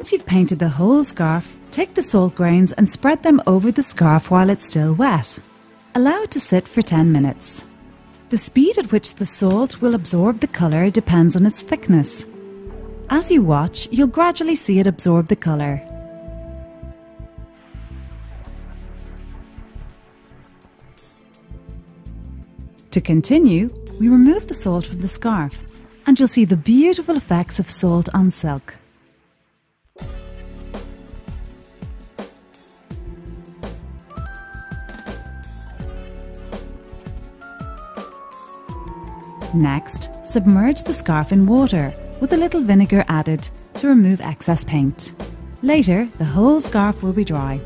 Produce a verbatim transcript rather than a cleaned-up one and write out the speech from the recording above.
Once you've painted the whole scarf, take the salt grains and spread them over the scarf while it's still wet. Allow it to sit for ten minutes. The speed at which the salt will absorb the colour depends on its thickness. As you watch, you'll gradually see it absorb the colour. To continue, we remove the salt from the scarf, and you'll see the beautiful effects of salt on silk. Next, submerge the scarf in water, with a little vinegar added, to remove excess paint. Later, the whole scarf will be dry.